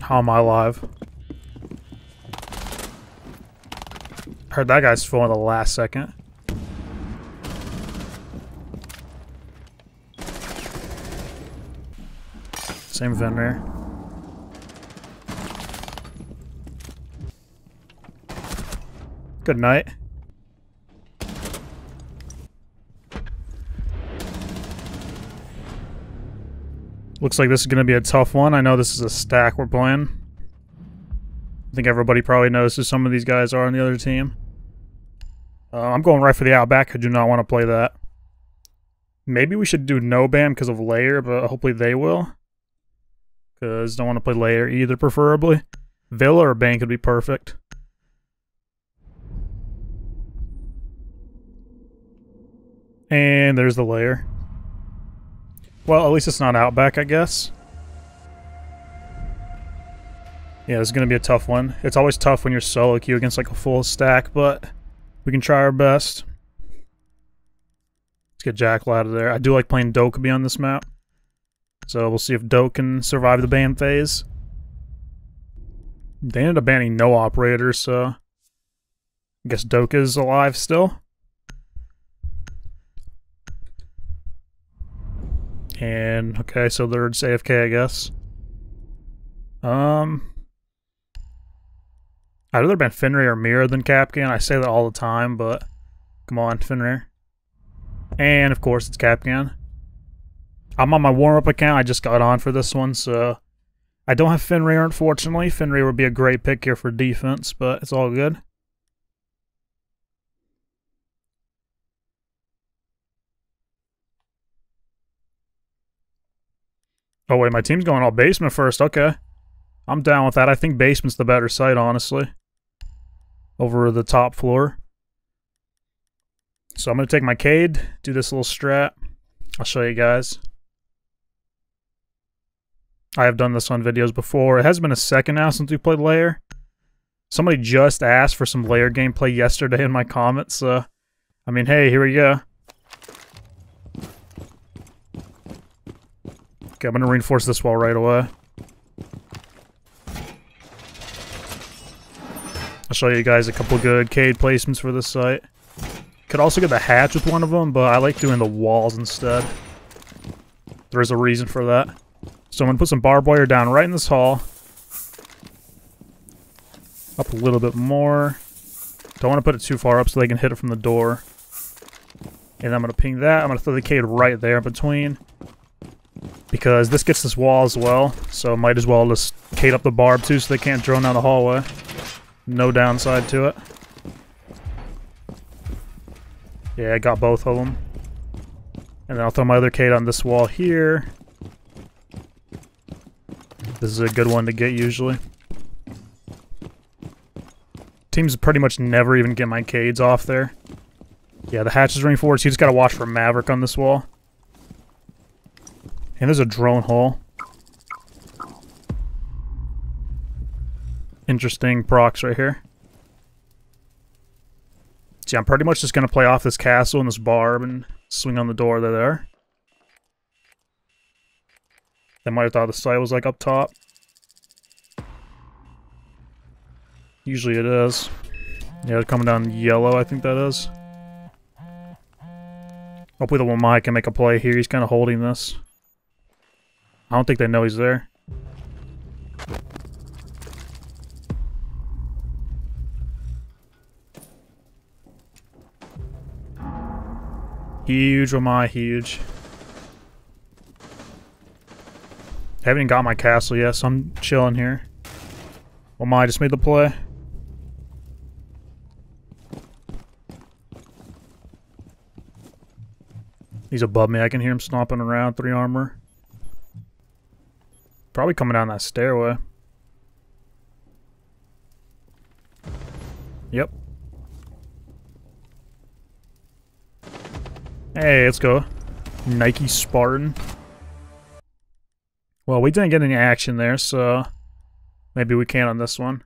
How am I alive? I heard that guy's falling the last second. Same Fenrir. Good night. Looks like this is going to be a tough one. I know this is a stack we're playing. I think everybody probably knows who some of these guys are on the other team. I'm going right for the Outback. I do not want to play that. Maybe we should do no ban because of Lair, but hopefully they will. Because don't want to play Lair either, preferably. Villa or Bank would be perfect. And there's the Lair. Well, at least it's not Outback, I guess. Yeah, this is going to be a tough one. It's always tough when you're solo queue against like a full stack, but we can try our best. Let's get Jackal out of there. I do like playing Doka on this map. So we'll see if Doka can survive the ban phase. They ended up banning no operators, so I guess Doka's alive still. And, okay, so they're just AFK, I guess. I'd rather ban Fenrir or Mira than Capcan. I say that all the time, but come on, Fenrir. And, of course, it's Capcan. I'm on my warm-up account. I just got on for this one, so I don't have Fenrir, unfortunately. Fenrir would be a great pick here for defense, but it's all good. Oh wait, my team's going all basement first, okay. I'm down with that. I think basement's the better site, honestly. Over the top floor. So I'm gonna take my Cade, do this little strat. I'll show you guys. I have done this on videos before. It has been a second now since we played Lair. Somebody just asked for some Lair gameplay yesterday in my comments, so I mean, hey, here we go. Okay, I'm going to reinforce this wall right away. I'll show you guys a couple good Cade placements for this site. Could also get the hatch with one of them, but I like doing the walls instead. There is a reason for that. So I'm going to put some barbed wire down right in this hall. Up a little bit more. Don't want to put it too far up so they can hit it from the door. And I'm going to ping that. I'm going to throw the Cade right there in between. Because this gets this wall as well, so might as well just Cade up the barb too so they can't drone down the hallway. No downside to it. Yeah, I got both of them. And then I'll throw my other Cade on this wall here. This is a good one to get usually. Teams pretty much never even get my Cades off there. Yeah, the hatch is reinforced, you just gotta watch for Maverick on this wall. And there's a drone hole. Interesting procs right here. See, I'm pretty much just going to play off this castle and this barb and swing on the door there. They might have thought the site was like up top. Usually it is. Yeah, they're coming down yellow, I think that is. Hopefully the one Mike can make a play here. He's kind of holding this. I don't think they know he's there. Huge, oh my, huge. I haven't even got my castle yet, so I'm chilling here. Oh my, I just made the play. He's above me, I can hear him stomping around, 3 armor. Probably coming down that stairway. Yep. Hey, let's go. Nike Spartan. Well, we didn't get any action there, so maybe we can on this one.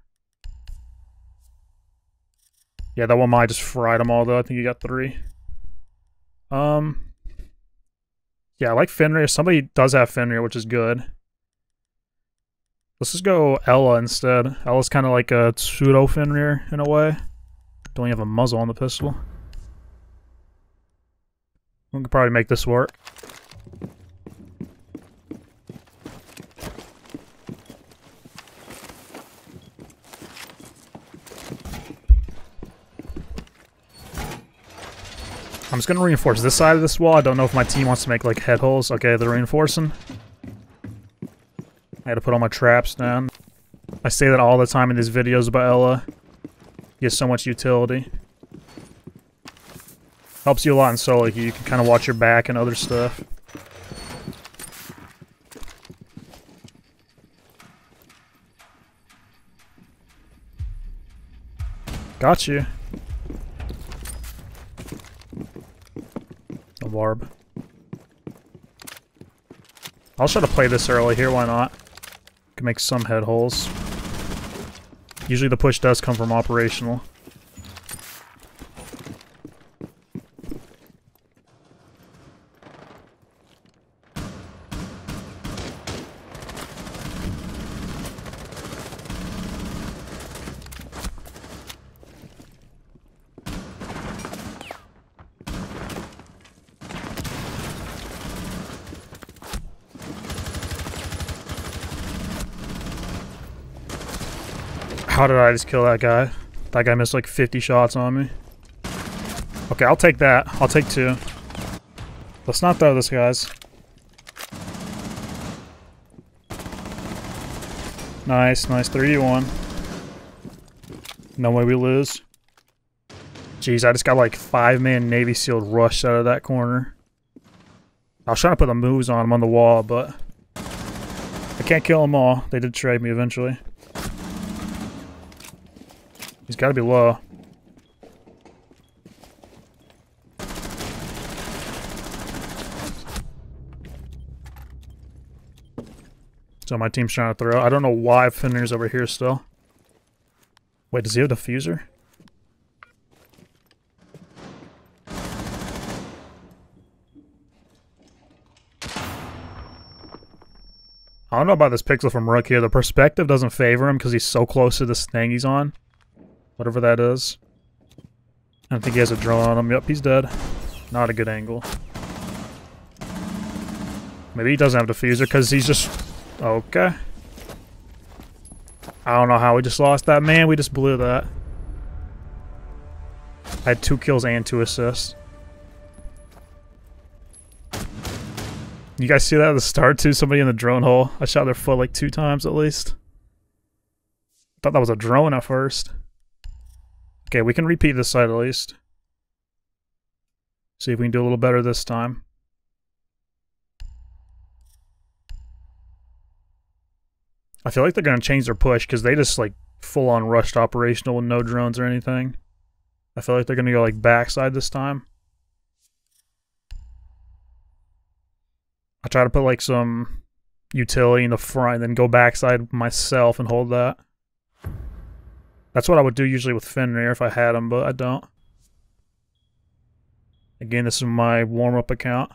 Yeah, that one might just fried them all, though. I think you got 3. Yeah, I like Fenrir. Somebody does have Fenrir, which is good. Let's just go Ella instead. Ella's kind of like a pseudo Fenrir in a way. Don't even have a muzzle on the pistol. We could probably make this work. I'm just gonna reinforce this side of this wall. I don't know if my team wants to make like head holes. Okay, they're reinforcing. I had to put all my traps down. I say that all the time in these videos about Ella. He has so much utility. Helps you a lot in solo. You can kind of watch your back and other stuff. Got you. A barb. I'll try to play this early here. Why not? Can make some head holes. Usually the push does come from operational. How did I just kill that guy? That guy missed like 50 shots on me. Okay, I'll take that. I'll take two. Let's not throw this, guys. Nice, nice. 3-1. No way we lose. Jeez, I just got like 5-man Navy SEAL rushed out of that corner. I was trying to put the moves on him on the wall, but I can't kill them all. They did trade me eventually. He's got to be low. So my team's trying to throw. I don't know why Fenrir's over here still. Wait, does he have a diffuser? I don't know about this pixel from Rook here. The perspective doesn't favor him because he's so close to this thing he's on. Whatever that is. I don't think he has a drone on him. Yep, he's dead. Not a good angle. Maybe he doesn't have a diffuser because he's just... Okay. I don't know how we just lost that. Man, we just blew that. I had 2 kills and 2 assists. You guys see that at the start too? Somebody in the drone hole. I shot their foot like 2 times at least. I thought that was a drone at first. Okay, we can repeat this side at least. See if we can do a little better this time. I feel like they're going to change their push because they just like full-on rushed operational with no drones or anything. I feel like they're going to go like backside this time. I try to put like some utility in the front and then go backside myself and hold that. That's what I would do usually with Fenrir if I had him, but I don't. Again, this is my warm-up account.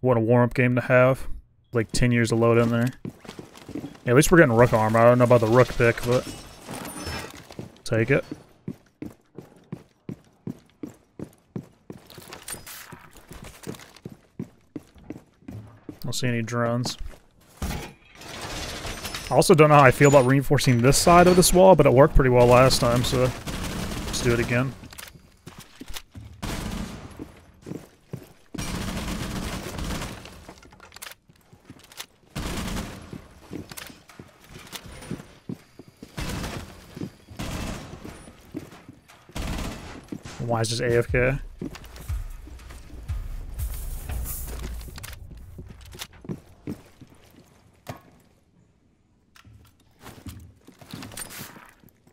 What a warm-up game to have. Like 10 years to load in there. At least we're getting Rook armor. I don't know about the Rook pick, but... Take it. I don't see any drones. I also don't know how I feel about reinforcing this side of this wall, but it worked pretty well last time, so let's do it again. Why is this AFK?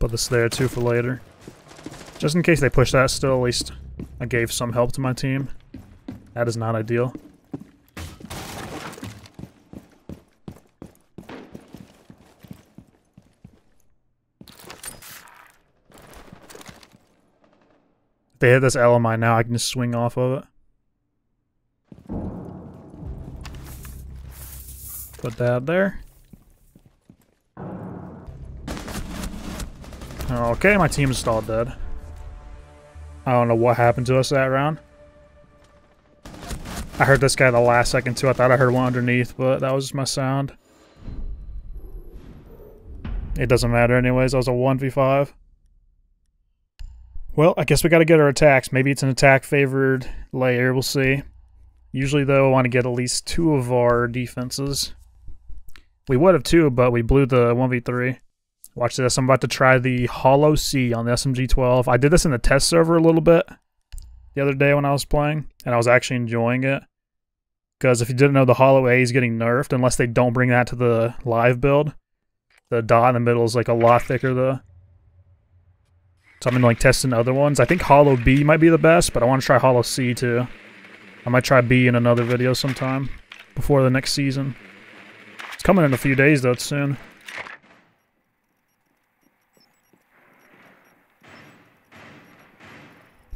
This there too for later. Just in case they push that still, at least I gave some help to my team. That is not ideal. If they hit this LMI now, I can just swing off of it. Put that there. Okay, my team's all dead. I don't know what happened to us that round. I heard this guy the last second too. I thought I heard one underneath, but that was just my sound. It doesn't matter anyways. That was a 1v5. Well, I guess we got to get our attacks. Maybe it's an attack-favored layer. We'll see. Usually, though, I want to get at least two of our defenses. We would have two, but we blew the 1v3. Watch this. I'm about to try the Holo C on the SMG 12. I did this in the test server a little bit the other day when I was playing, and I was actually enjoying it. Because if you didn't know, the Holo A is getting nerfed unless they don't bring that to the live build. The dot in the middle is like a lot thicker, though. So I've been like testing other ones. I think Holo B might be the best, but I want to try Holo C too. I might try B in another video sometime before the next season. It's coming in a few days though, it's soon.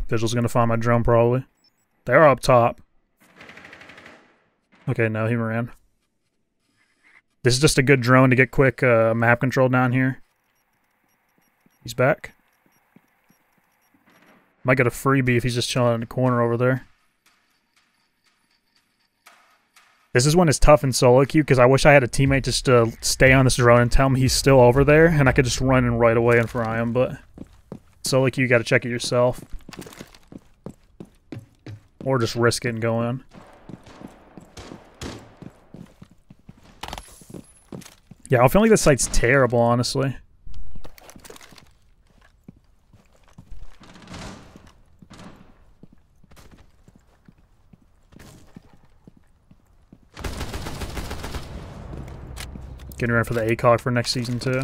Vigil's gonna find my drone probably. They're up top. Okay, no, he ran. This is just a good drone to get quick map control down here. He's back. Might get a freebie if he's just chilling in the corner over there. This is when it's tough in solo queue, because I wish I had a teammate just to stay on this drone and tell him he's still over there, and I could just run in right away and fry him, but solo queue, you gotta check it yourself. Or just risk it and go in. Yeah, I feel like this site's terrible, honestly. Getting ready for the ACOG for next season, too.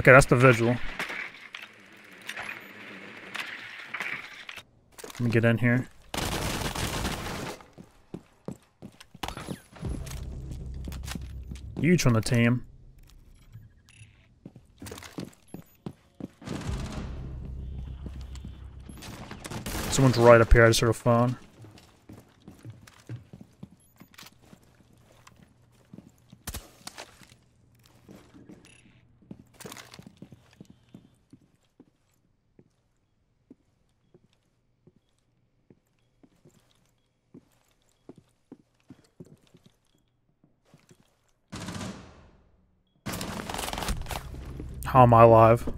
Okay, that's the Vigil. Let me get in here. Huge from the team. Someone's right up here. I just heard a phone. How am I alive?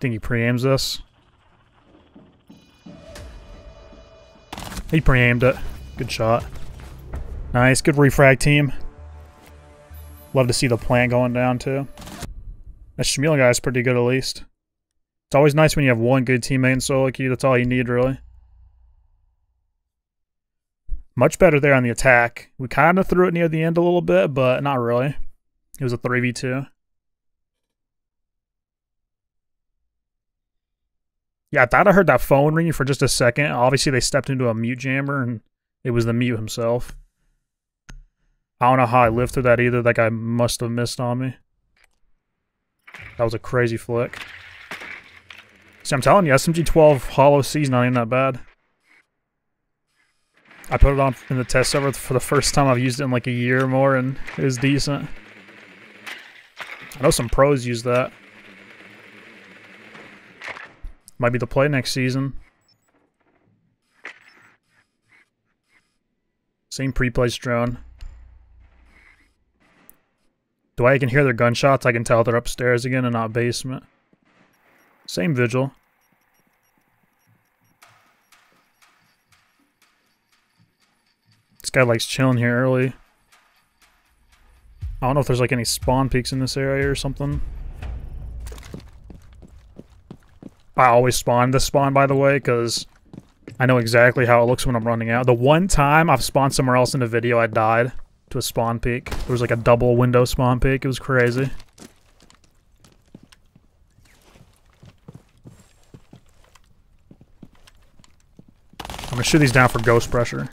Think he pre-aims this? He pre-aimed it. Good shot. Nice, good refrag team. Love to see the plant going down too. That Shamil guy is pretty good at least. It's always nice when you have one good teammate in solo queue. That's all you need really. Much better there on the attack. We kind of threw it near the end a little bit, but not really. It was a 3v2. Yeah, I thought I heard that phone ringing for just a second. Obviously they stepped into a mute jammer and it was the Mute himself. I don't know how I lived through that either. That guy must have missed on me. That was a crazy flick. See, I'm telling you, SMG 12 Holo C is not even that bad. I put it on in the test server for the first time. I've used it in like a year or more, and it was decent. I know some pros use that. Might be the play next season. Same pre-placed drone. The way I can hear their gunshots, I can tell they're upstairs again and not basement. Same Vigil. This guy likes chilling here early. I don't know if there's like any spawn peaks in this area or something. I always spawn this spawn, by the way, because I know exactly how it looks when I'm running out. The one time I've spawned somewhere else in a video, I died to a spawn peak. There was like a double window spawn peak. It was crazy. I'm gonna shoot these down for ghost pressure.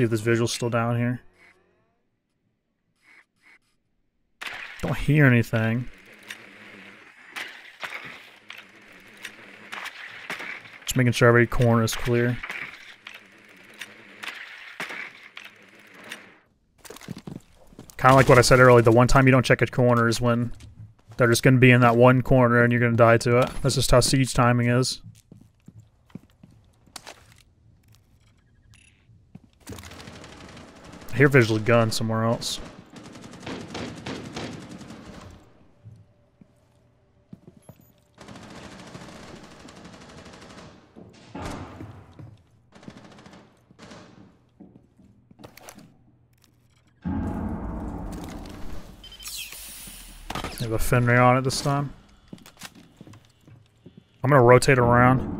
see if this Vigil's still down here. Don't hear anything. Just making sure every corner is clear. Kind of like what I said earlier, the one time you don't check a corner is when they're just going to be in that one corner and you're going to die to it. That's just how siege timing is. I hear Vigil gun somewhere else. They have a Fenrir on it this time. I'm gonna rotate around.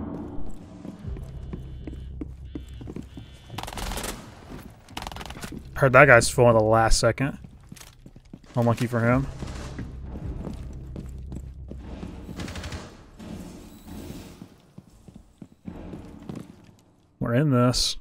Heard that guy's full in the last second. Unlucky for him. We're in this.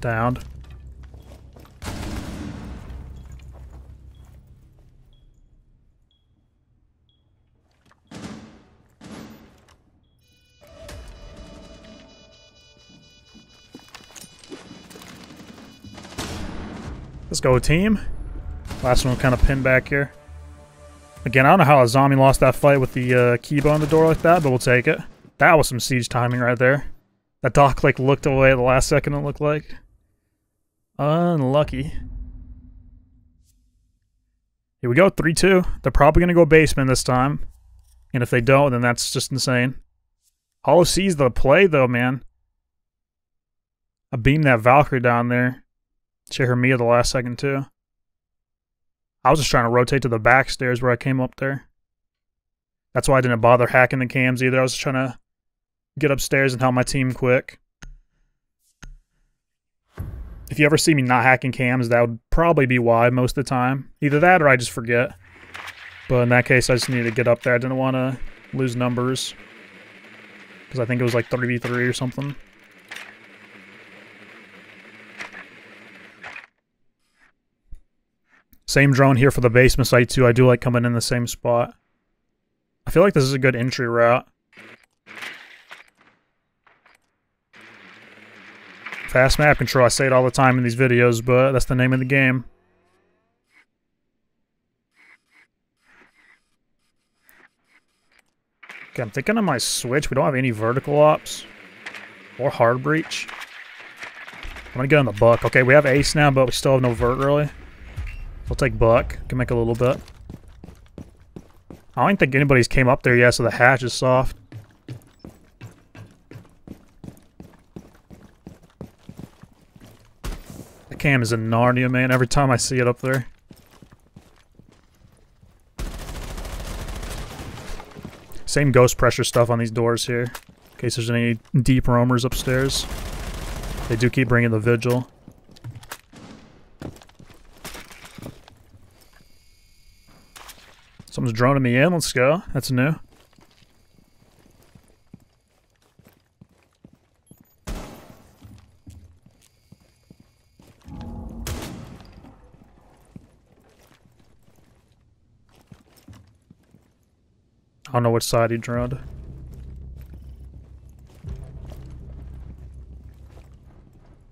Down. Let's go, team. Last one kind of pinned back here. Again, I don't know how Azami lost that fight with the Kibo in the door like that, but we'll take it. That was some siege timing right there. That Doc like looked away at the last second, it looked like. Unlucky. Here we go, 3-2. They're probably going to go basement this time. And if they don't, then that's just insane. Holo C's the play, though, man. I beamed that Valkyrie down there. Check her Mia the last second, too. I was just trying to rotate to the back stairs where I came up there. That's why I didn't bother hacking the cams either. I was just trying to get upstairs and help my team quick. If you ever see me not hacking cams, that would probably be why most of the time. Either that or I just forget. But in that case, I just needed to get up there. I didn't want to lose numbers. Because I think it was like 3v3 or something. Same drone here for the basement site too. I do like coming in the same spot. I feel like this is a good entry route. Fast map control, I say it all the time in these videos, but that's the name of the game. Okay, I'm thinking I might switch. We don't have any vertical ops or hard breach. I'm gonna get on the Buck. Okay, we have Ace now, but we still have no vert really. We'll take Buck. Can make a little bit. I don't think anybody's came up there yet, so the hatch is soft. Cam is in Narnia, man, every time I see it up there. Same ghost pressure stuff on these doors here, in case there's any deep roamers upstairs. They do keep bringing the Vigil. Someone's droning me in, let's go. That's new. I don't know which side he droned.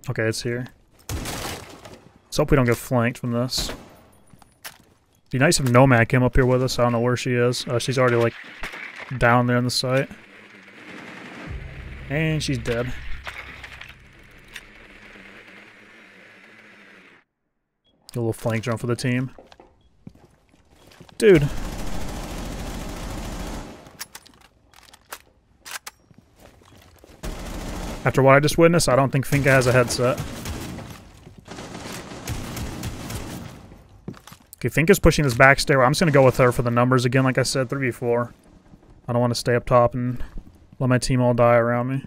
Okay, it's here. Let's hope we don't get flanked from this. It'd be nice if Nomad came up here with us. I don't know where she is. She's already, like, down there on the site. And she's dead. A little flank drone for the team. Dude. After what I just witnessed, I don't think Finca has a headset. Okay, Finca's pushing this back stairway. I'm just going to go with her for the numbers again, like I said, 3v4. I don't want to stay up top and let my team all die around me.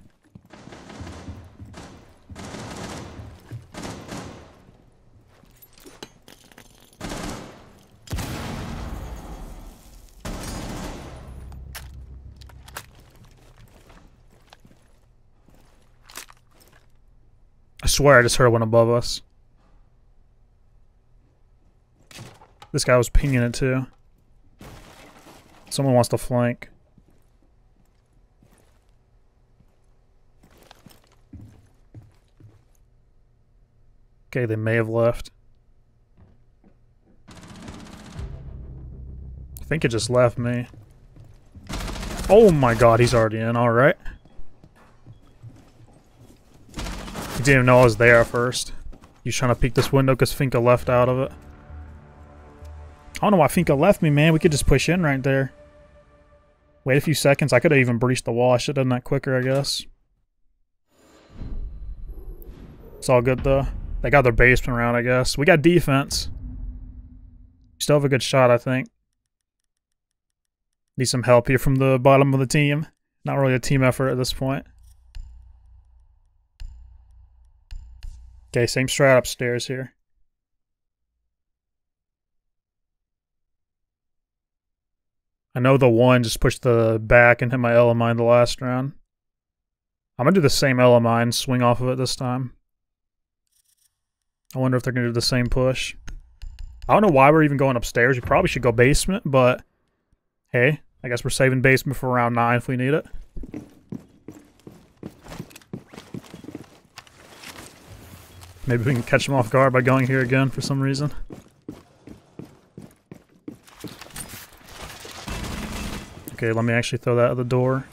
swear I just heard one above us. This guy was pinging it too. Someone wants to flank. Okay, they may have left. I think it just left me. Oh my god, he's already in, alright. He didn't even know I was there at first. He's trying to peek this window because Finca left out of it. I don't know why Finca left me, man. We could just push in right there. Wait a few seconds. I could have even breached the wall. I should have done that quicker, I guess. It's all good, though. They got their basement around, I guess. We got defense. Still have a good shot, I think. Need some help here from the bottom of the team. Not really a team effort at this point. Okay, same strat upstairs here. I know the one just pushed the back and hit my Ella mine the last round. I'm going to do the same Ella mine, swing off of it this time. I wonder if they're going to do the same push. I don't know why we're even going upstairs. We probably should go basement, but hey, I guess we're saving basement for round 9 if we need it. Maybe we can catch them off guard by going here again for some reason. Okay, let me actually throw that at the door.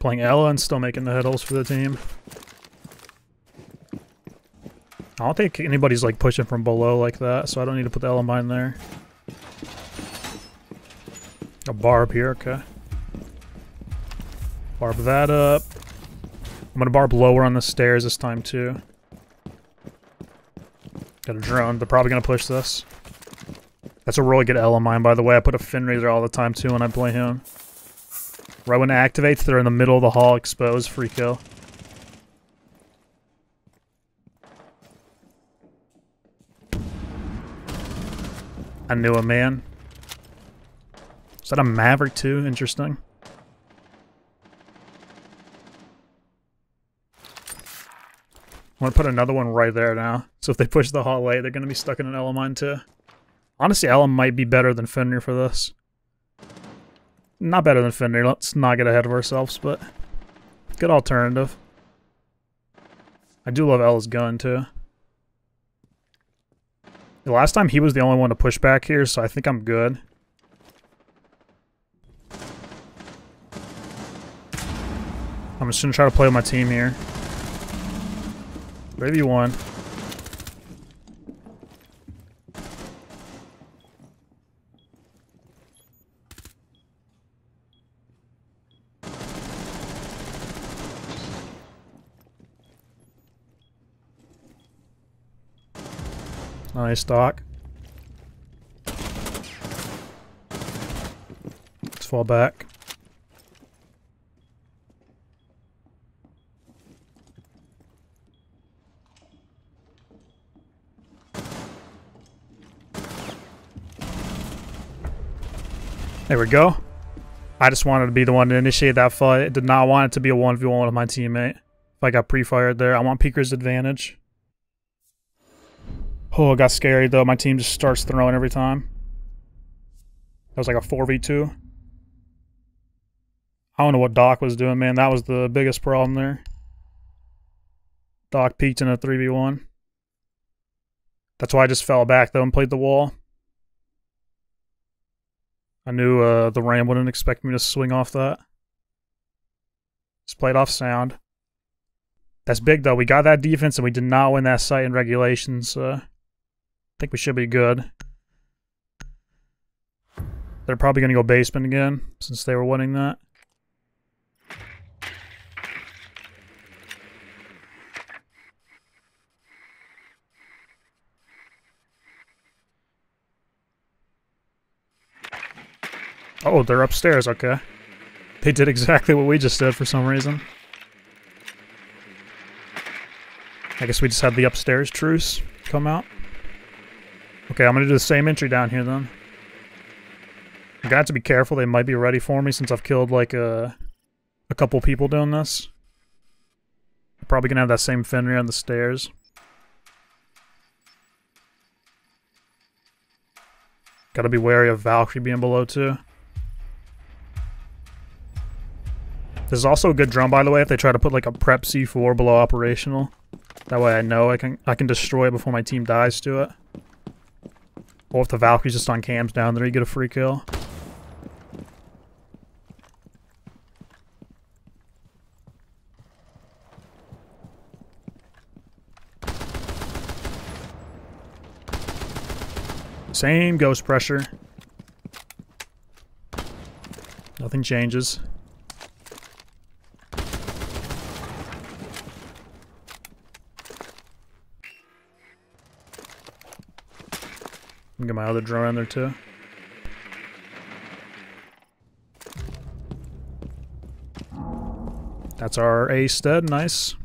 Playing Ella and still making the head holes for the team. I don't think anybody's like pushing from below like that, so I don't need to put the Ella mine there. A barb here, okay. Barb that up. I'm gonna barb lower on the stairs this time too. Got a drone. They're probably gonna push this. That's a really good Ella mine, by the way. I put a Fenrir there all the time too when I play him. Right when it activates, they're in the middle of the hall, exposed, free kill. I knew a man. Is that a Maverick too? Interesting. I'm gonna put another one right there now. So if they push the hall late, they're gonna be stuck in an Ella mine too. Honestly, Ella might be better than Fenrir for this. Not better than Fenrir. Let's not get ahead of ourselves, but good alternative. I do love Ella's gun too. The last time he was the only one to push back here, so I think I'm good. I'm just gonna try to play with my team here. Maybe one. Nice, Doc. Let's fall back. There we go. I just wanted to be the one to initiate that fight. Did not want it to be a 1v1 with my teammate. If I got pre-fired there, I want Peeker's advantage. Oh, it got scary though. My team just starts throwing every time. That was like a 4v2. I don't know what Doc was doing, man. That was the biggest problem there. Doc peeked in a 3v1. That's why I just fell back though and played the wall. I knew the Ram wouldn't expect me to swing off that. Just played off sound. That's big, though. We got that defense, and we did not win that site in regulations. So I think we should be good. They're probably going to go basement again, since they were winning that. Oh, they're upstairs, okay. They did exactly what we just did for some reason. I guess we just had the upstairs truce. come out. Okay, I'm going to do the same entry down here then. I'm going to have to be careful. They might be ready for me since I've killed like a couple people doing this. I'm probably going to have that same Fenrir on the stairs. Got to be wary of Valkyrie being below too. This is also a good drum, by the way, if they try to put like a prep C4 below operational. That way I know I can destroy it before my team dies to it. Or if the Valkyrie's just on cams down there, you get a free kill. Same ghost pressure. Nothing changes. Get my other drone in there too. That's our Ace dead. Nice.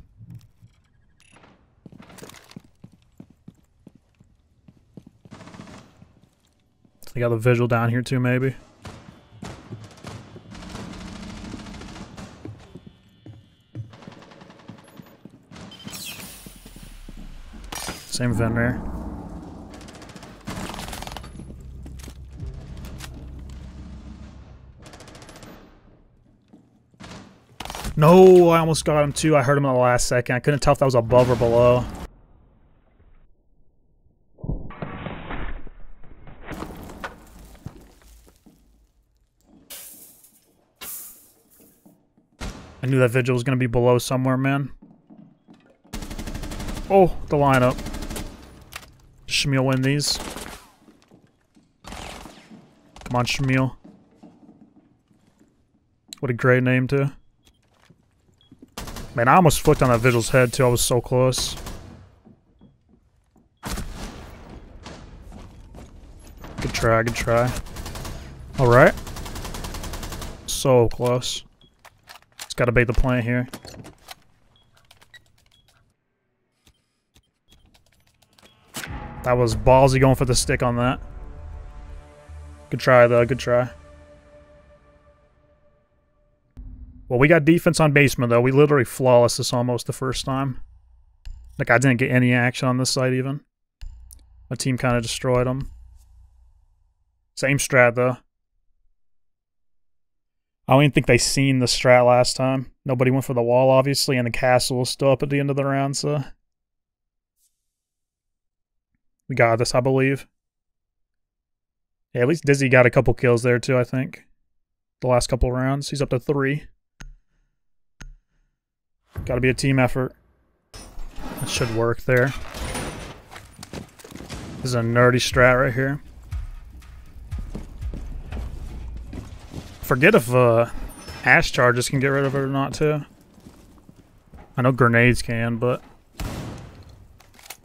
They got the Vigil down here too, maybe. Same Fenrir. No, I almost got him too. I heard him in the last second. I couldn't tell if that was above or below. I knew that Vigil was going to be below somewhere, man. Oh, the lineup. Shamil win these. Come on, Shamil. What a great name too. Man, I almost flicked on that Vigil's head, too. I was so close. Good try, good try. Alright. So close. Just gotta bait the plant here. That was ballsy going for the stick on that. Good try, though. Good try. Well, we got defense on basement, though. We literally flawless this almost the first time. Like, I didn't get any action on this site, even. My team kind of destroyed them. Same strat, though. I don't even think they seen the strat last time. Nobody went for the wall, obviously, and the castle was still up at the end of the round, so... We got this, I believe. Yeah, at least Dizzy got a couple kills there, too, I think. The last couple rounds. He's up to 3. Gotta be a team effort. That should work there. This is a nerdy strat right here. Forget if Ash charges can get rid of it or not too. I know grenades can, but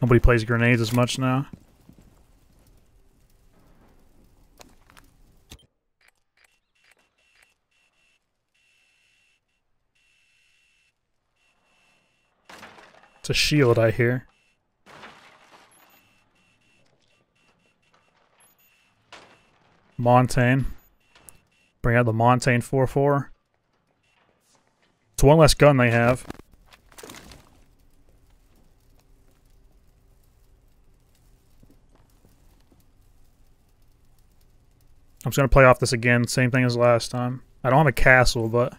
nobody plays grenades as much now. It's a shield, I hear. Montane. Bring out the Montane 4-4. It's one less gun they have. I'm just going to play off this again. Same thing as last time. I don't have a castle, but...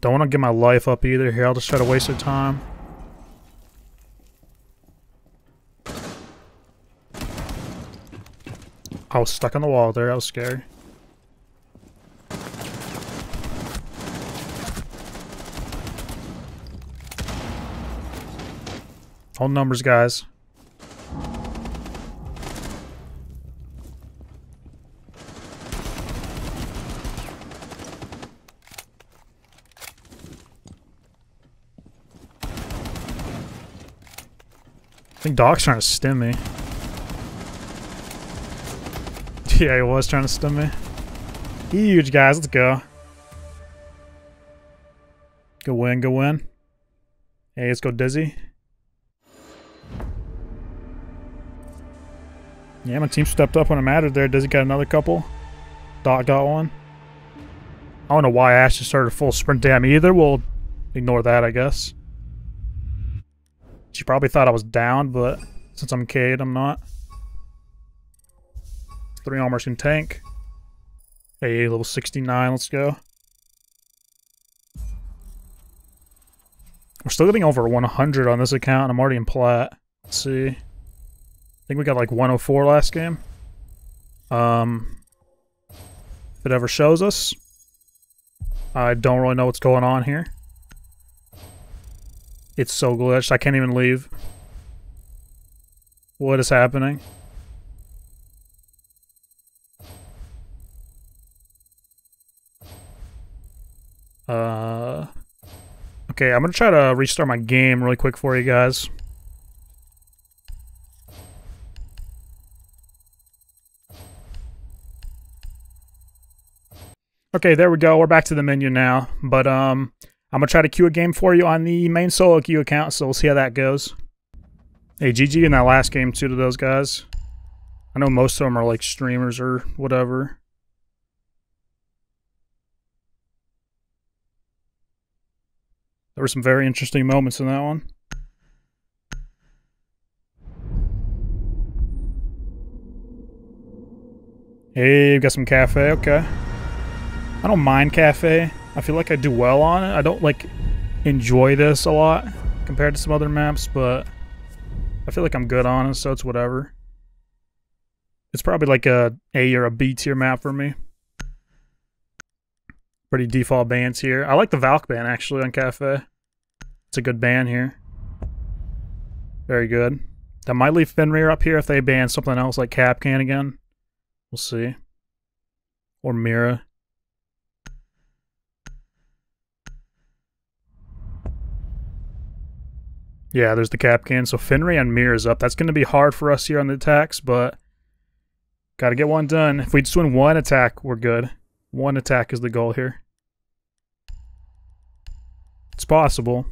Don't want to get my life up either here. I'll just try to waste their time. I was stuck on the wall there. That was scary. All numbers, guys. I think Doc's trying to stim me. Yeah, he was trying to stun me. Huge, guys. Let's go. Good win, good win. Hey, let's go Dizzy. Yeah, my team stepped up when it mattered there. Dizzy got another couple. Doc got one. I don't know why Ash just started a full sprint damn either. We'll ignore that, I guess. She probably thought I was down, but since I'm Cade, I'm not. 3 armors can tank. Hey, level 69, let's go. We're still getting over 100 on this account, and I'm already in plat. Let's see. I think we got like 104 last game. If it ever shows us. I don't really know what's going on here. It's so glitched, I can't even leave. What is happening? Okay, I'm gonna try to restart my game really quick for you guys. Okay, there we go. We're back to the menu now, but I'm gonna try to queue a game for you on the main solo queue account, so we'll see how that goes. Hey, GG in that last game too to those guys. I know most of them are like streamers or whatever. There were some very interesting moments in that one. Hey, we've got some Cafe, okay. I don't mind Cafe. I feel like I do well on it. I don't, like, enjoy this a lot compared to some other maps, but I feel like I'm good on it, so it's whatever. It's probably like a A or a B tier map for me. Pretty default bans here. I like the Valk ban, actually, on Cafe. It's a good ban here. Very good. That might leave Fenrir up here if they ban something else like Capcan again. We'll see. Or Mira. Yeah, there's the Capcan. So Fenrir and Mira's up. That's going to be hard for us here on the attacks, but got to get one done. If we just win one attack, we're good. One attack is the goal here. It's possible.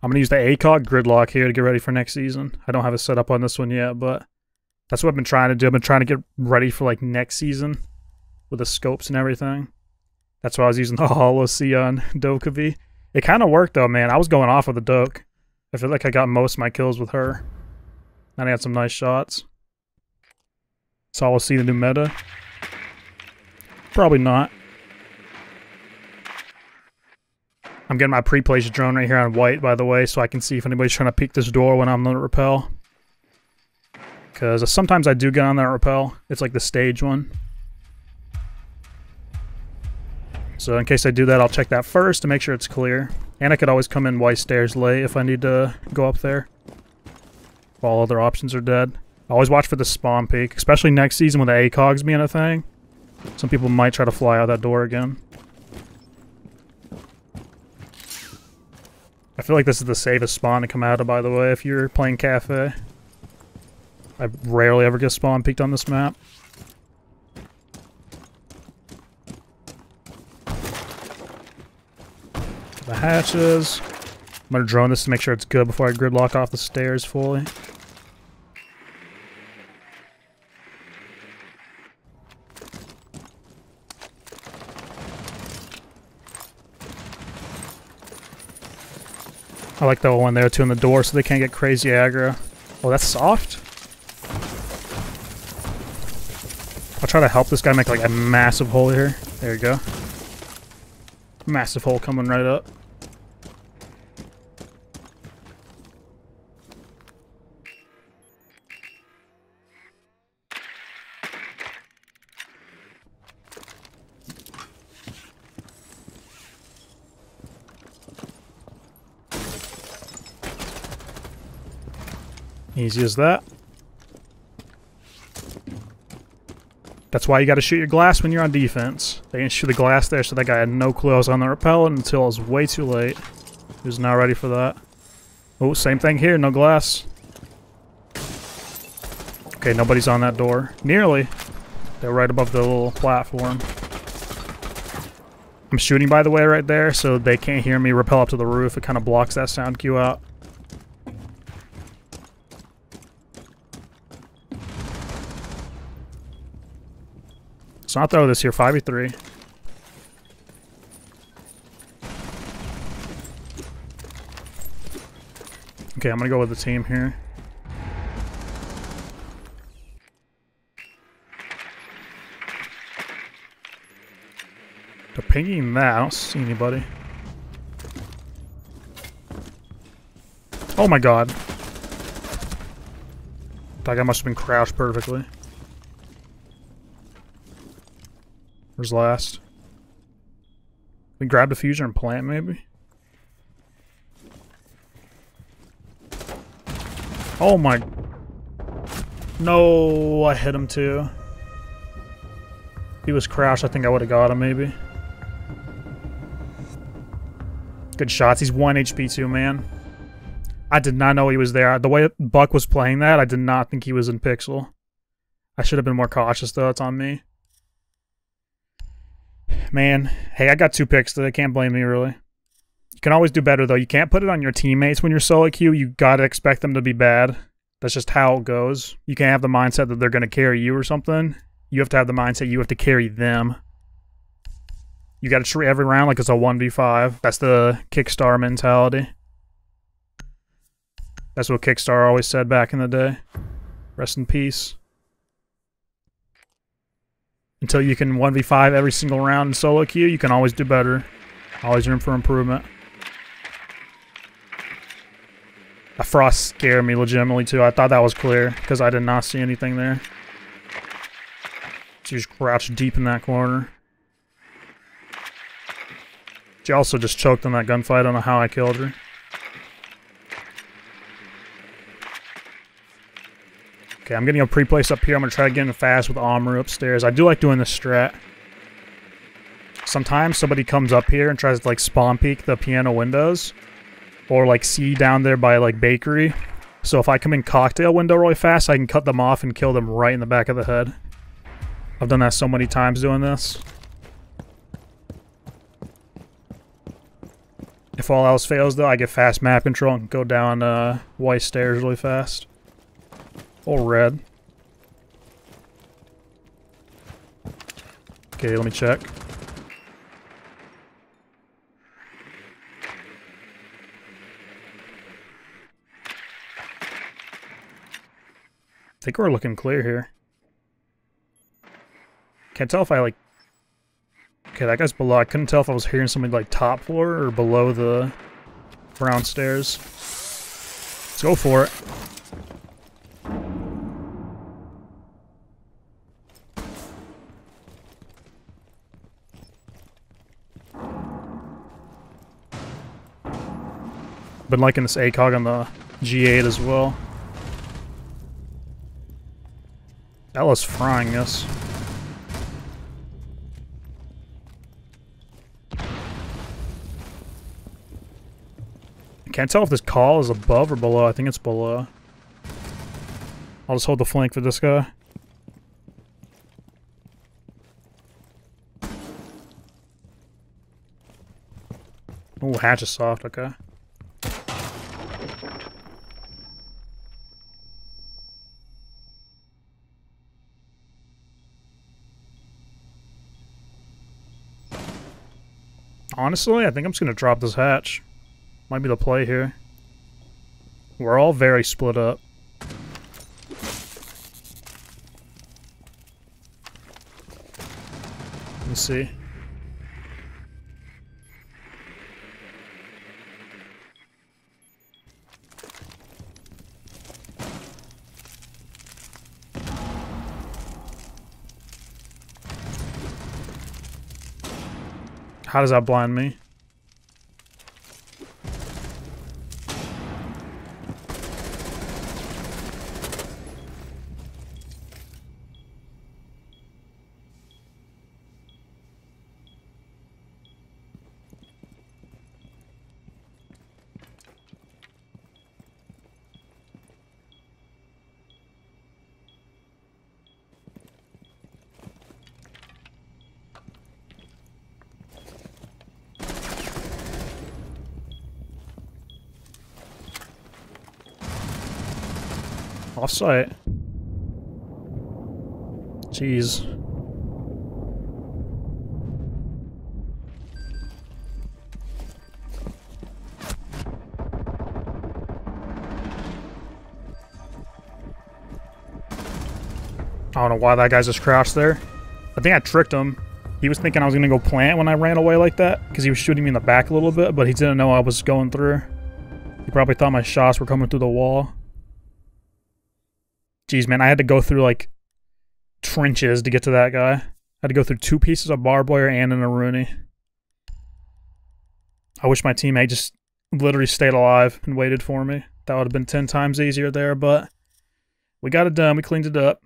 I'm going to use the ACOG Gridlock here to get ready for next season. I don't have a setup on this one yet, but that's what I've been trying to do. I've been trying to get ready for like next season with the scopes and everything. That's why I was using the Holo C on Doka V. It kind of worked though, man. I was going off with the Doke. I feel like I got most of my kills with her. And I had some nice shots. So Holo C, the new meta. Probably not. I'm getting my pre-placed drone right here on white, by the way, so I can see if anybody's trying to peek this door when I'm on the rappel. Because sometimes I do get on that rappel. It's like the stage one. So in case I do that, I'll check that first to make sure it's clear. And I could always come in white stairs late if I need to go up there. All other options are dead. I always watch for the spawn peek, especially next season when the ACOG's being a thing. Some people might try to fly out that door again. I feel like this is the safest spawn to come out of, by the way, if you're playing Cafe. I rarely ever get spawn peeked on this map. The hatches. I'm gonna drone this to make sure it's good before I gridlock off the stairs fully. I like that one there, too, in the door, so they can't get crazy aggro. Oh, that's soft? I'll try to help this guy make, like, a massive hole here. There you go. Massive hole coming right up. Easy as that. That's why you gotta shoot your glass when you're on defense. They didn't shoot the glass there, so that guy had no clue I was on the rappel until it was way too late. He was not ready for that. Oh, same thing here, no glass. Okay, nobody's on that door. Nearly. They're right above the little platform. I'm shooting, by the way, right there, so they can't hear me rappel up to the roof. It kind of blocks that sound cue out. Let's not throw this here. 5v3. Okay, I'm going to go with the team here. They're pinging that. I don't see anybody. Oh my god. That guy must have been crouched perfectly. Where's last? We grab diffuser and plant maybe? Oh my... No, I hit him too. If he was crouched, I think I would have got him maybe. Good shots. He's 1 HP too, man. I did not know he was there. The way Buck was playing that, I did not think he was in pixel. I should have been more cautious though. It's on me. Man, hey, I got 2 picks today. Can't blame me really. You can always do better, though. You can't put it on your teammates when you're solo queue. You gotta expect them to be bad. That's just how it goes. You can't have the mindset that they're gonna carry you or something. You have to have the mindset you have to carry them. You gotta treat every round like it's a 1v5. That's the Kix Star mentality. That's what Kix Star always said back in the day. Rest in peace. Until you can 1v5 every single round in solo queue, you can always do better. Always room for improvement. The frost scared me legitimately too. I thought that was clear because I did not see anything there. She was crouched deep in that corner. She also just choked on that gunfight. I don't know how I killed her. Okay, I'm getting a pre-place up here. I'm going to try to get in fast with Amru upstairs. I do like doing this strat. Sometimes somebody comes up here and tries to like spawn peek the piano windows or like see down there by like bakery. So if I come in cocktail window really fast, I can cut them off and kill them right in the back of the head. I've done that so many times doing this. If all else fails though, I get fast map control and go down white stairs really fast. Or red. Okay, let me check. I think we're looking clear here. Can't tell if I like... Okay, that guy's below. I couldn't tell if I was hearing somebody like top floor or below the brown stairs. Let's go for it. Been liking this ACOG on the G8 as well. Ella's frying us. I can't tell if this call is above or below. I think it's below. I'll just hold the flank for this guy. Ooh, hatch is soft, okay. Honestly, I think I'm just going to drop this hatch. Might be the play here. We're all very split up. Let's see. How does that blind me? off-site. Jeez. I don't know why that guy's just crouched there. I think I tricked him. He was thinking I was going to go plant when I ran away like that, because he was shooting me in the back a little bit, but he didn't know I was going through. He probably thought my shots were coming through the wall. Jeez, man, I had to go through, like, trenches to get to that guy. I had to go through two pieces of barbed wire and an Aruni. I wish my teammate just literally stayed alive and waited for me. That would have been 10 times easier there, but we got it done. We cleaned it up.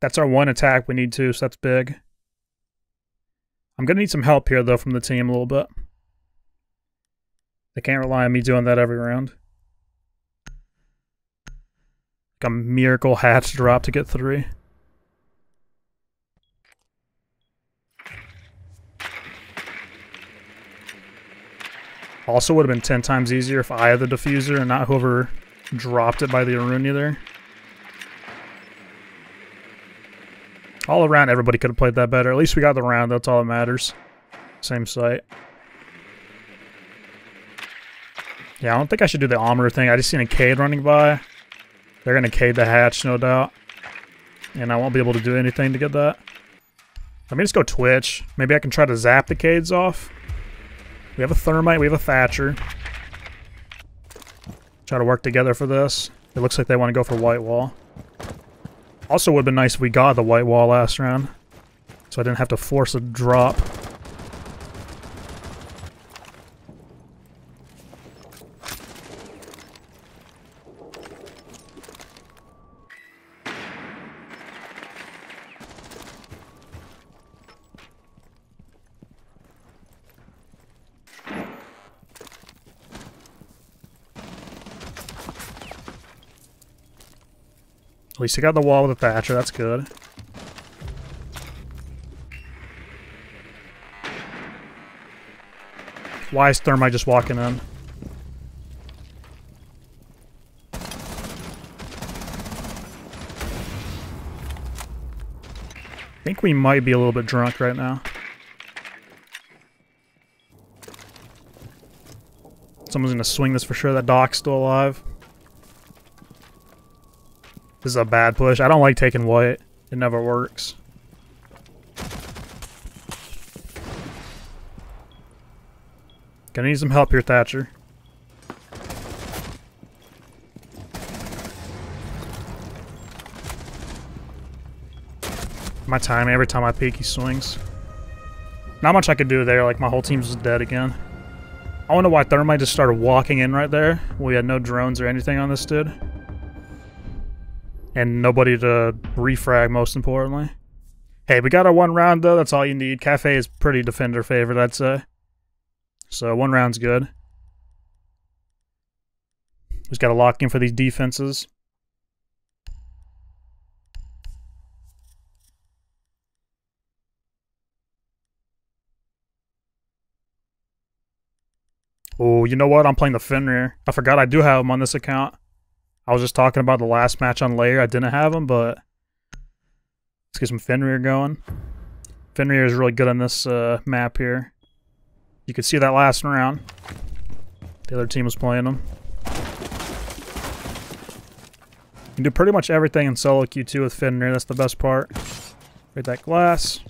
That's our one attack we need to, so that's big. I'm going to need some help here, though, from the team a little bit. They can't rely on me doing that every round. Like a miracle hatch drop to get 3. Also would have been 10 times easier if I had the diffuser and not whoever dropped it by the Aruni there. All around, everybody could have played that better. At least we got the round. That's all that matters. Same site. Yeah, I don't think I should do the armor thing. I just seen a Cade running by. They're going to Cade the hatch, no doubt. And I won't be able to do anything to get that. Let me just go Twitch. Maybe I can try to zap the Cades off. We have a Thermite. We have a Thatcher. Try to work together for this. It looks like they want to go for white wall. Also would have been nice if we got the white wall last round, so I didn't have to force a drop. At least I got the wall with the Thatcher, that's good. Why is Thermite just walking in? I think we might be a little bit drunk right now. Someone's gonna swing this for sure. That Doc's still alive. This is a bad push. I don't like taking white. It never works. Gonna need some help here, Thatcher. My time, every time I peek, he swings. Not much I could do there. Like, my whole team's just dead again. I wonder why Thermite just started walking in right there. We had no drones or anything on this dude. And nobody to refrag, most importantly. Hey, we got our one round, though. That's all you need. Cafe is pretty defender favorite, I'd say. So one round's good. Just got to lock in for these defenses. Oh, you know what? I'm playing the Fenrir. I forgot I do have him on this account. I was just talking about the last match on Lair. I didn't have him, but let's get some Fenrir going. Fenrir is really good on this map here. You could see that last round. The other team was playing him. You can do pretty much everything in solo Q2 with Fenrir. That's the best part. Break that glass.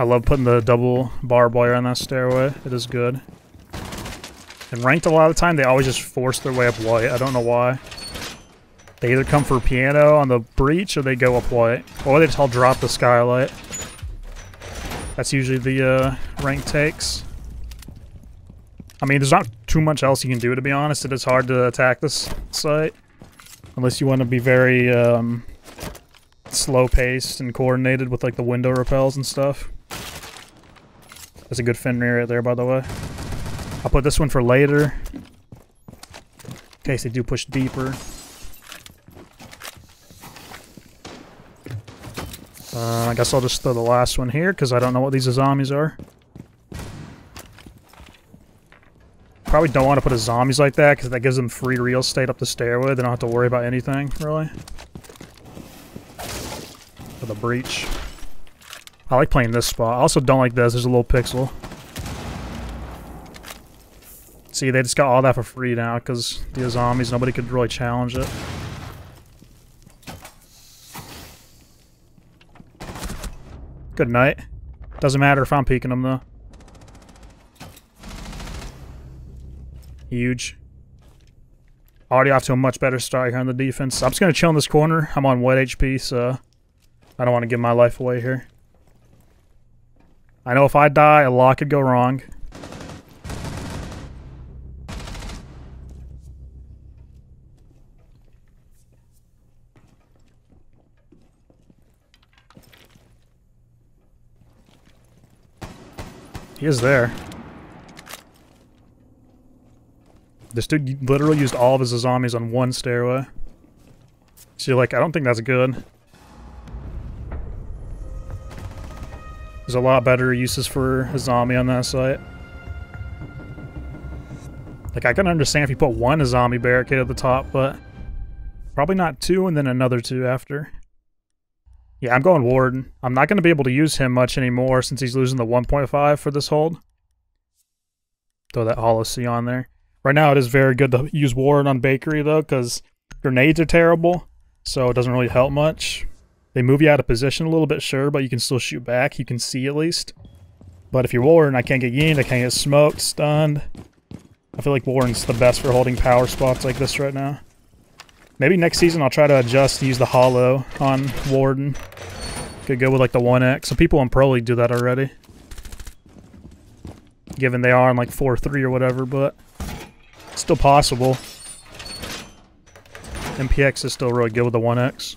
I love putting the double barbed wire on that stairway. It is good. And ranked, a lot of the time, they always just force their way up white. I don't know why. They either come for piano on the breach, or they go up white. Or they just all drop the skylight. That's usually the ranked takes. I mean, there's not too much else you can do, to be honest. It is hard to attack this site. Unless you want to be very slow-paced and coordinated with, like, the window repels and stuff. That's a good Fenrir right there, by the way. I'll put this one for later, in case they do push deeper. I guess I'll just throw the last one here, because I don't know what these Azamis are. Probably don't want to put Azamis like that, because that gives them free real estate up the stairway. They don't have to worry about anything, really. For the breach. I like playing this spot. I also don't like this. There's a little pixel. See, they just got all that for free now, because the Azamis, nobody could really challenge it. Good night. Doesn't matter if I'm peeking them, though. Huge. Already off to a much better start here on the defense. I'm just going to chill in this corner. I'm on wet HP, so I don't want to give my life away here. I know if I die, a lot could go wrong. He is there. This dude literally used all of his zombies on one stairway. So you're like, I don't think that's good. There's a lot better uses for a zombie on that site. Like, I can understand if you put one zombie barricade at the top, but probably not two and then another two after. Yeah, I'm going Warden. I'm not going to be able to use him much anymore since he's losing the 1.5 for this hold. Throw that Holo C on there. Right now it is very good to use Warden on Bakery, though, because grenades are terrible, so it doesn't really help much. They move you out of position a little bit, sure, but you can still shoot back. You can see, at least. But if you're Warden, I can't get yeaned, I can't get smoked, stunned. I feel like Warden's the best for holding power spots like this right now. Maybe next season I'll try to adjust to use the Holo on Warden. Could go with like the 1X. Some people on Pro League do that already. Given they are on like 4-3 or whatever, but it's still possible. MPX is still really good with the 1X.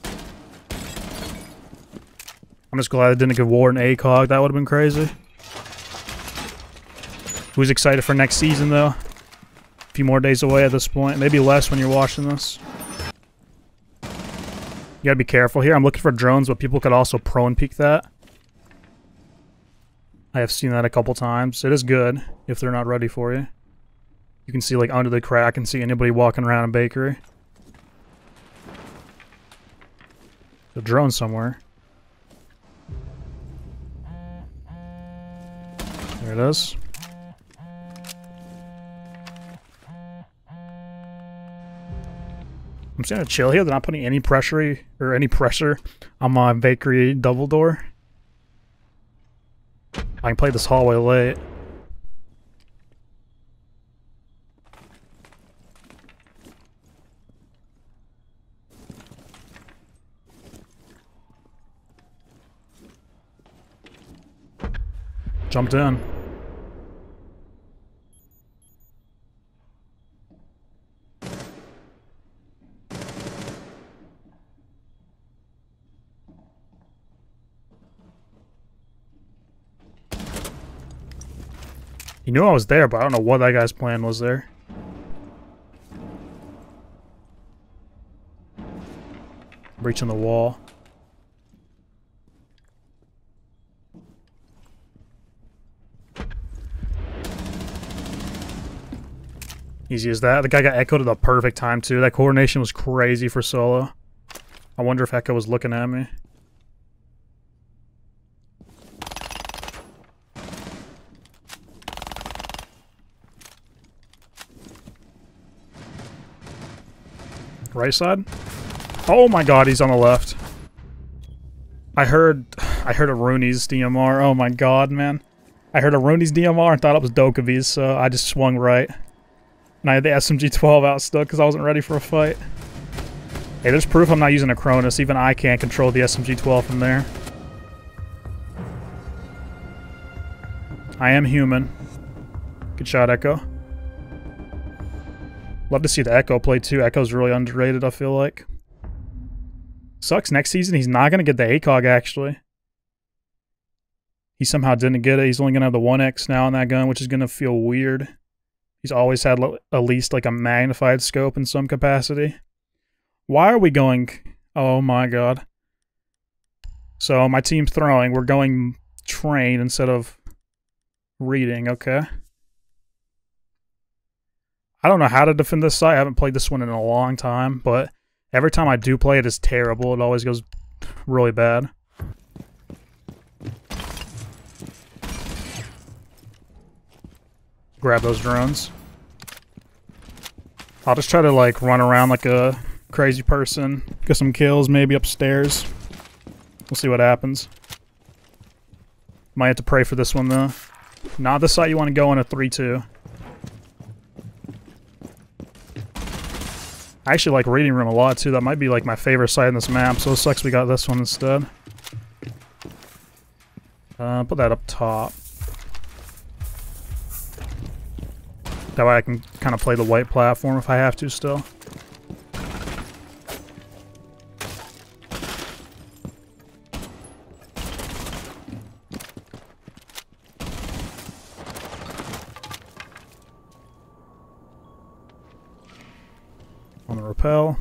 I'm just glad I didn't give Warden ACOG. That would have been crazy. Who's excited for next season, though? A few more days away at this point. Maybe less when you're watching this. You gotta be careful here. I'm looking for drones, but people could also prone peek that. I have seen that a couple times. It is good if they're not ready for you. You can see like under the crack and see anybody walking around a bakery. The drone somewhere. There it is. I'm just gonna chill here. They're not putting any pressure on my bakery double door. I can play this hallway late. Jumped in. He knew I was there, but I don't know what that guy's plan was there. Breaching the wall. Easy as that. The guy got echoed at the perfect time, too. That coordination was crazy for solo. I wonder if Echo was looking at me. Right side? Oh my god, he's on the left. I heard Aruni's DMR. Oh my god, man. I heard Aruni's DMR and thought it was Doka's, so I just swung right. And I had the SMG 12 out stuck because I wasn't ready for a fight. Hey, there's proof I'm not using a Cronus. Even I can't control the SMG 12 from there. I am human. Good shot, Echo. Love to see the Echo play, too. Echo's really underrated, I feel like. Sucks next season. He's not going to get the ACOG, actually. He somehow didn't get it. He's only going to have the 1X now on that gun, which is going to feel weird. He's always had at least, like, a magnified scope in some capacity. Why are we going... Oh, my God. So my team's throwing. We're going train instead of reading. Okay. I don't know how to defend this site. I haven't played this one in a long time, but every time I do play it, it's terrible. It always goes really bad. Grab those drones. I'll just try to like run around like a crazy person. Get some kills maybe upstairs. We'll see what happens. Might have to pray for this one though. Not the site you want to go on a 3-2. I actually like reading room a lot too. That might be like my favorite site in this map, so it sucks we got this one instead. Put that up top. That way I can kind of play the white platform if I have to still. On the rappel.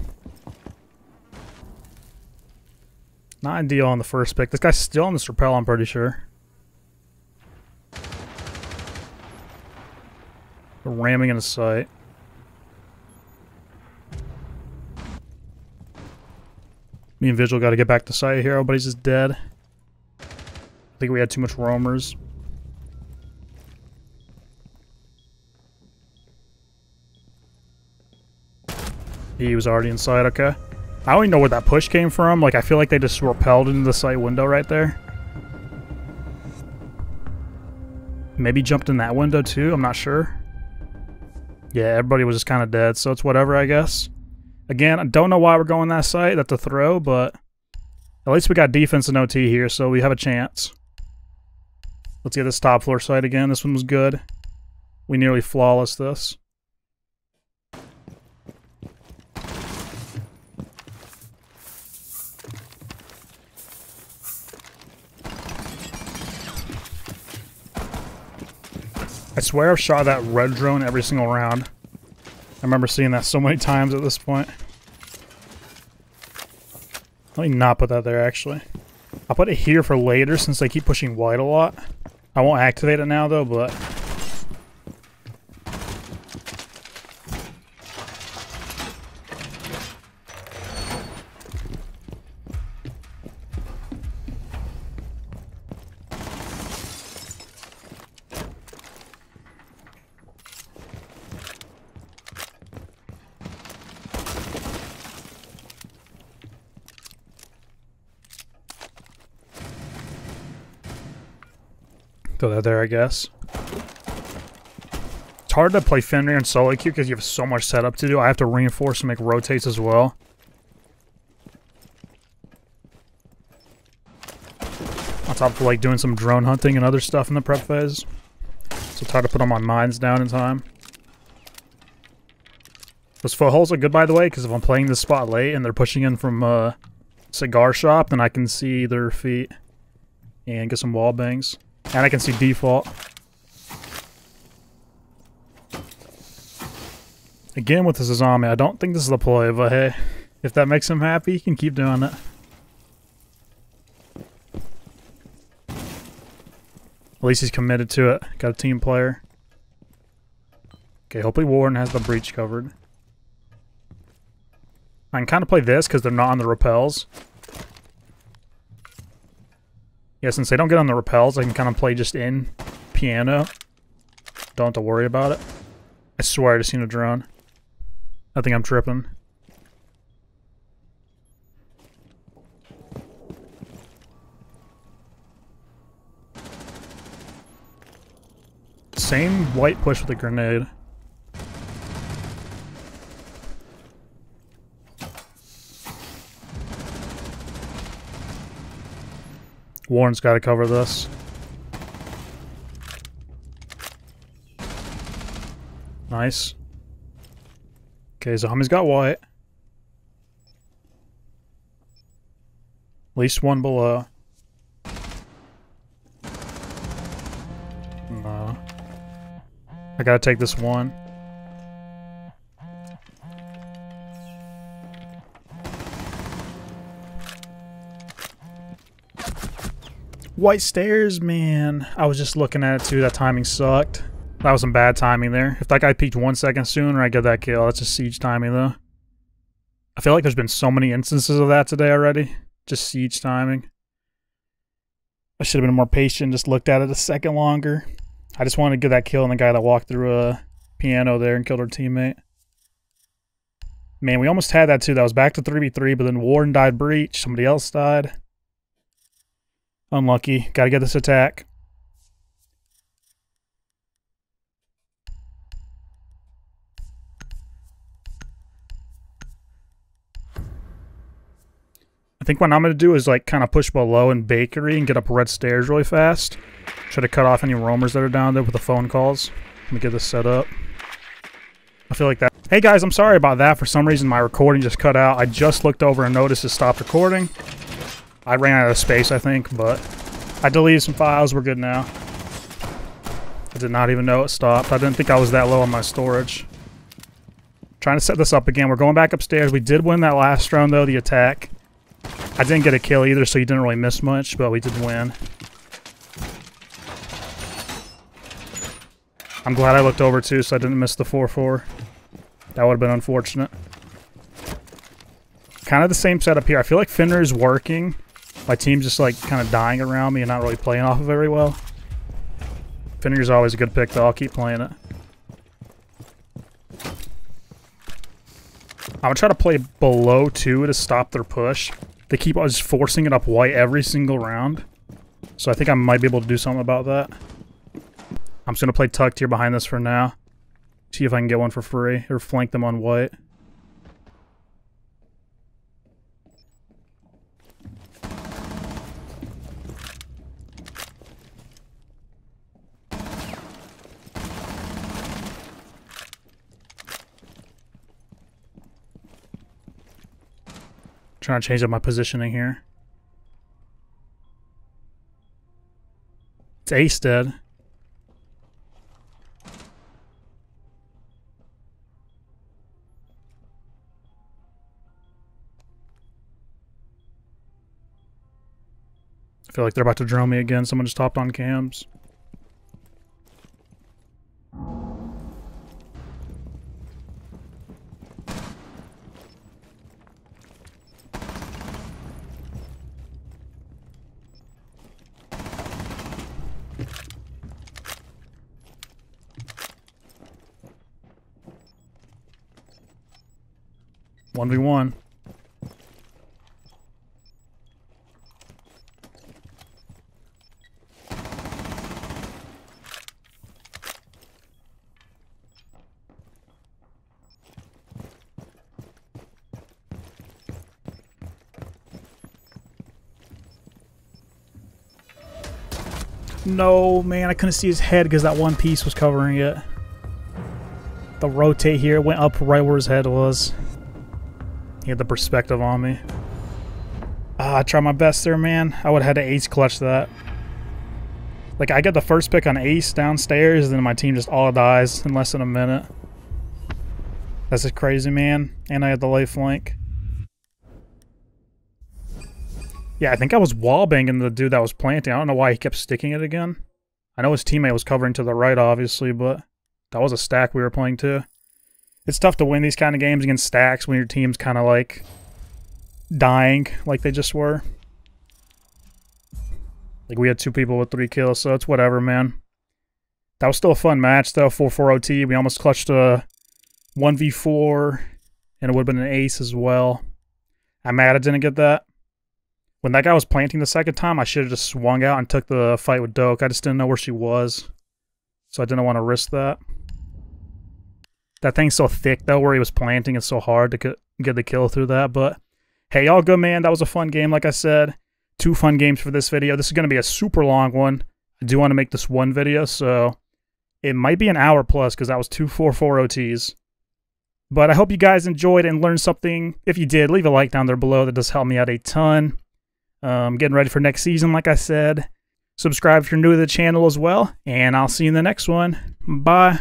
Not ideal on the first pick. This guy's still on this rappel, I'm pretty sure. Ramming into sight. Me and Vigil got to get back to sight here. Everybody's just dead. I think we had too much roamers. He was already inside. Okay. I don't even know where that push came from. Like, I feel like they just rappelled into the sight window right there. Maybe jumped in that window too. I'm not sure. Yeah, everybody was just kind of dead, so it's whatever, I guess. Again, I don't know why we're going that site. That's a throw, but at least we got defense and OT here, so we have a chance. Let's get this top floor site again. This one was good. We nearly flawless this. I swear I've shot that red drone every single round. I remember seeing that so many times at this point. Let me not put that there, actually. I'll put it here for later since they keep pushing white a lot. I won't activate it now, though, but... Throw that there, I guess. It's hard to play Fenrir and solo queue because you have so much setup to do. I have to reinforce and make rotates as well. On top of like doing some drone hunting and other stuff in the prep phase. So it's hard to put all my mines down in time. Those footholds are good, by the way, because if I'm playing this spot late and they're pushing in from a cigar shop, then I can see their feet and get some wall bangs. And I can see default. Again with this Azami, I don't think this is the play, but hey, if that makes him happy, he can keep doing it. At least he's committed to it. Got a team player. Okay, hopefully Warden has the breach covered. I can kind of play this because they're not on the rappels. Yeah, since they don't get on the rappels, I can kind of play just in piano. Don't have to worry about it. I swear I just seen a drone. I think I'm tripping. Same white push with a grenade. Warren's got to cover this. Nice. Okay, Zombies got white. At least one below. No. I got to take this one. White stairs, man. I was just looking at it too. That timing sucked. That was some bad timing there. If that guy peeked 1 second sooner, I'd get that kill. That's just siege timing though. I feel like there's been so many instances of that today already. Just siege timing. I should have been more patient, just looked at it a second longer. I just wanted to get that kill on the guy that walked through a piano there and killed our teammate. Man, we almost had that too. That was back to 3v3, but then Warden died breach. Somebody else died. Unlucky. Gotta get this attack. I think what I'm going to do is like kind of push below in Bakery and get up red stairs really fast. Try to cut off any roamers that are down there with the phone calls. Let me get this set up. I feel like that. Hey guys, I'm sorry about that. For some reason my recording just cut out. I just looked over and noticed it stopped recording. I ran out of space I think, but I deleted some files. We're good now. I did not even know it stopped. I didn't think I was that low on my storage. Trying to set this up again. We're going back upstairs. We did win that last round though, the attack. I didn't get a kill either, so you didn't really miss much, but we did win. I'm glad I looked over too, so I didn't miss the 4-4. That would have been unfortunate. Kind of the same setup here. I feel like Fenrir is working. My team's just like kind of dying around me and not really playing off of it very well. Fenrir's always a good pick, though. I'll keep playing it. I'm gonna try to play below 2 to stop their push. They keep on just forcing it up white every single round. So I think I might be able to do something about that. I'm just going to play tucked here behind this for now. See if I can get one for free or flank them on white. Trying to change up my positioning here. It's Ace dead. I feel like they're about to drone me again. Someone just hopped on cams. One v one. No, man, I couldn't see his head because that one piece was covering it. The rotate here went up right where his head was. He had the perspective on me. I tried my best there, man. I would have had to ace clutch that. Like, I got the first pick on Ace downstairs, and then my team just all dies in less than a minute. That's just crazy, man. And I had the lay flank. Yeah, I think I was wallbanging the dude that was planting. I don't know why he kept sticking it again. I know his teammate was covering to the right, obviously, but that was a stack we were playing too. It's tough to win these kind of games against stacks when your team's kind of like dying like they just were. Like we had two people with 3 kills, so it's whatever, man. That was still a fun match though, 4-4 OT. We almost clutched a 1v4, and it would have been an ace as well. I'm mad I didn't get that. When that guy was planting the second time, I should have just swung out and took the fight with Doka. I just didn't know where she was, so I didn't want to risk that. That thing's so thick, though, where he was planting. It's so hard to get the kill through that. But, hey, y'all good, man. That was a fun game, like I said. 2 fun games for this video. This is going to be a super long one. I do want to make this one video, so it might be an hour plus because that was 2 4-4 OTs. But I hope you guys enjoyed and learned something. If you did, leave a like down there below. That does help me out a ton. Getting ready for next season, like I said. Subscribe if you're new to the channel as well. And I'll see you in the next one. Bye.